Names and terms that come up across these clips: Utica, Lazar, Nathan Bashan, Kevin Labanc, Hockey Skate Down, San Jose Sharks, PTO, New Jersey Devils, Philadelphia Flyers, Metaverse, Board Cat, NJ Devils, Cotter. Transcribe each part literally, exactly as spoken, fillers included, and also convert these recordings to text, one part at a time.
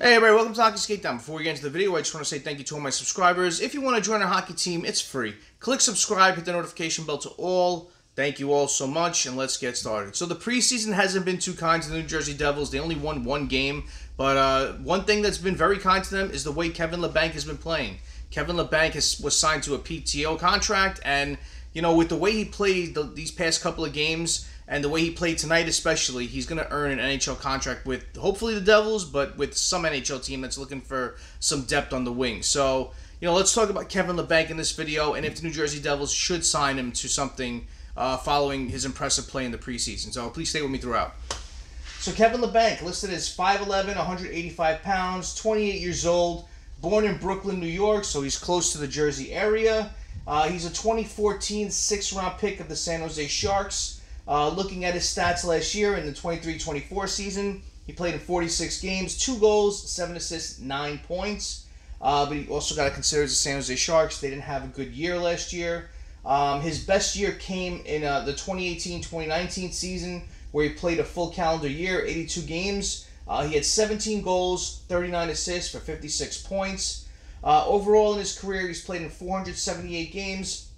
Hey everybody, welcome to Hockey Skate Down. Before we get into the video, I just want to say thank you to all my subscribers. If you want to join our hockey team, it's free. Click subscribe, hit the notification bell to all. Thank you all so much, and let's get started. So the preseason hasn't been too kind to the New Jersey Devils. They only won one game, but uh, one thing that's been very kind to them is the way Kevin Labanc has been playing. Kevin Labanc has, was signed to a P T O contract, and you know, with the way he played the, these past couple of games, and the way he played tonight especially, he's going to earn an N H L contract with, hopefully, the Devils, but with some N H L team that's looking for some depth on the wing. So, you know, let's talk about Kevin Labanc in this video, and if the New Jersey Devils should sign him to something uh, following his impressive play in the preseason. So please stay with me throughout. So Kevin Labanc, listed as five eleven, one hundred eighty-five pounds, twenty-eight years old, born in Brooklyn, New York, so he's close to the Jersey area. Uh, he's a twenty fourteen sixth-round pick of the San Jose Sharks. Uh, looking at his stats last year in the twenty-three twenty-four season, he played in forty-six games, two goals, seven assists, nine points. Uh, but he also got to consider the San Jose Sharks. They didn't have a good year last year. Um, his best year came in uh, the twenty eighteen twenty nineteen season, where he played a full calendar year, eighty-two games. Uh, he had seventeen goals, thirty-nine assists for fifty-six points. Uh, overall in his career, he's played in four hundred seventy-eight games,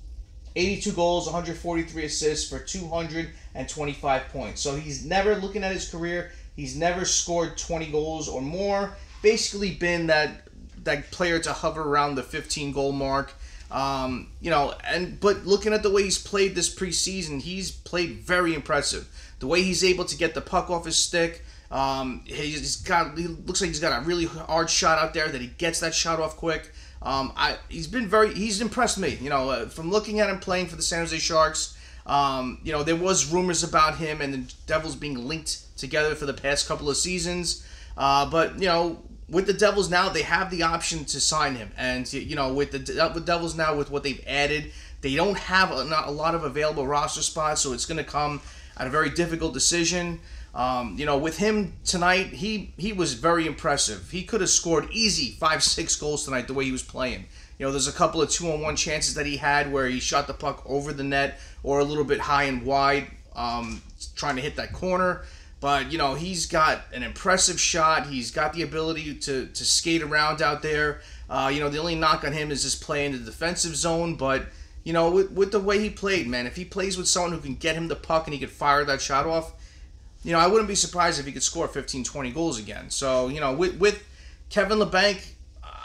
eighty-two goals, one hundred forty-three assists for two hundred twenty-five points. So he's never, looking at his career, he's never scored twenty goals or more. Basically been that that player to hover around the fifteen-goal mark. Um, you know, and but looking at the way he's played this preseason, he's played very impressive. The way he's able to get the puck off his stick, um, he's got, he looks like he's got a really hard shot out there that he gets that shot off quick. Um, I, he's been very, he's impressed me, you know, uh, from looking at him playing for the San Jose Sharks. Um, you know, there was rumors about him and the Devils being linked together for the past couple of seasons. Uh, but, you know, with the Devils now, they have the option to sign him. And, you know, with the with Devils now, with what they've added, they don't have a, not a lot of available roster spots, so it's going to come at a very difficult decision. Um, you know, with him tonight, he he was very impressive. He could have scored easy five, six goals tonight the way he was playing. You know, there's a couple of two-on-one chances that he had where he shot the puck over the net or a little bit high and wide, um, trying to hit that corner. But, you know, he's got an impressive shot. He's got the ability to, to skate around out there. Uh, you know, the only knock on him is his play in the defensive zone. But, you know, with, with the way he played, man, if he plays with someone who can get him the puck and he can fire that shot off, you know, I wouldn't be surprised if he could score fifteen, twenty goals again. So, you know, with, with Kevin Labanc,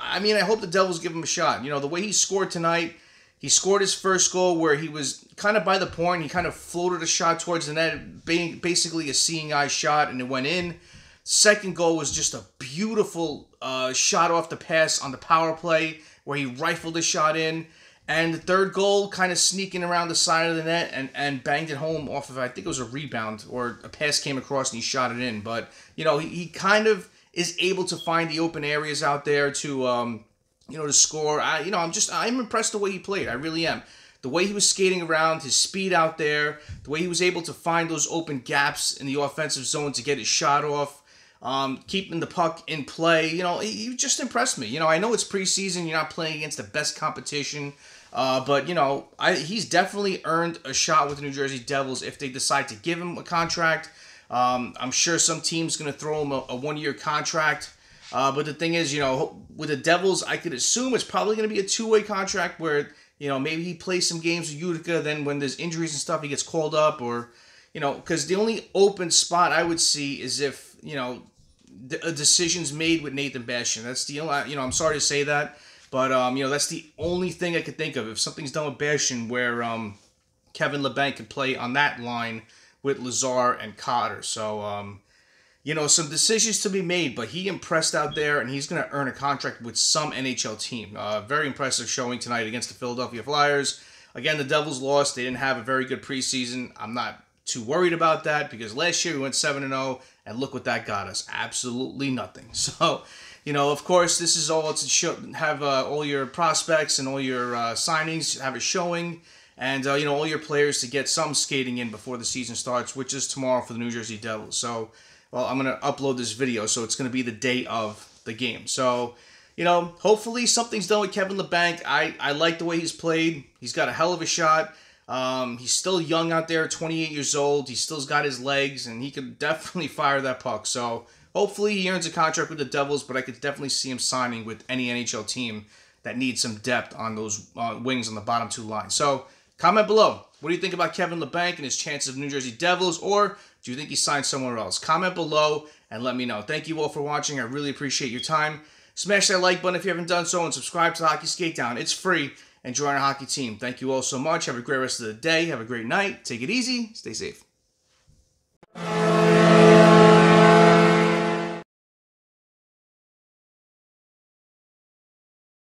I mean, I hope the Devils give him a shot. You know, the way he scored tonight, he scored his first goal where he was kind of by the point. He kind of floated a shot towards the net, basically a seeing-eye shot, and it went in. Second goal was just a beautiful uh, shot off the pass on the power play where he rifled a shot in. And the third goal, kind of sneaking around the side of the net and, and banged it home off of, I think it was a rebound or a pass came across and he shot it in. But, you know, he, he kind of is able to find the open areas out there to, um, you know, to score. I, you know, I'm just, I'm impressed the way he played. I really am. The way he was skating around, his speed out there, the way he was able to find those open gaps in the offensive zone to get his shot off. Um, keeping the puck in play, you know, you just impressed me. You know, I know it's preseason, you're not playing against the best competition, uh, but, you know, I, he's definitely earned a shot with the New Jersey Devils if they decide to give him a contract. Um, I'm sure some team's going to throw him a, a one-year contract, uh, but the thing is, you know, with the Devils, I could assume it's probably going to be a two-way contract where, you know, maybe he plays some games with Utica, then when there's injuries and stuff, he gets called up or... You know, because the only open spot I would see is if, you know, a decision's made with Nathan Bashan. That's the only, you know, I'm sorry to say that, but, um, you know, that's the only thing I could think of. If something's done with Bashan where um, Kevin Labanc could play on that line with Lazar and Cotter. So, um, you know, some decisions to be made, but he impressed out there, and he's going to earn a contract with some N H L team. Uh, very impressive showing tonight against the Philadelphia Flyers. Again, the Devils lost. They didn't have a very good preseason. I'm not too worried about that because last year we went seven and oh, and look what that got us. Absolutely nothing. So, you know, of course, this is all to show, have uh, all your prospects and all your uh, signings have a showing, and, uh, you know, all your players to get some skating in before the season starts, which is tomorrow for the New Jersey Devils. So, well, I'm going to upload this video, so it's going to be the day of the game. So, you know, hopefully something's done with Kevin Labanc. I, I like the way he's played. He's got a hell of a shot. Um, he's still young out there, twenty-eight years old. He still's got his legs, and he could definitely fire that puck. So Hopefully he earns a contract with the Devils, but I could definitely see him signing with any N H L team that needs some depth on those uh, wings on the bottom two lines. So comment below. What do you think about Kevin Labanc and his chances of New Jersey Devils, or do you think he signed somewhere else? Comment below and let me know. Thank you all for watching. I really appreciate your time. Smash that like button if you haven't done so, and subscribe to the Hockey Skate Down. It's free, and join our hockey team. Thank you all so much. Have a great rest of the day. Have a great night. Take it easy. Stay safe.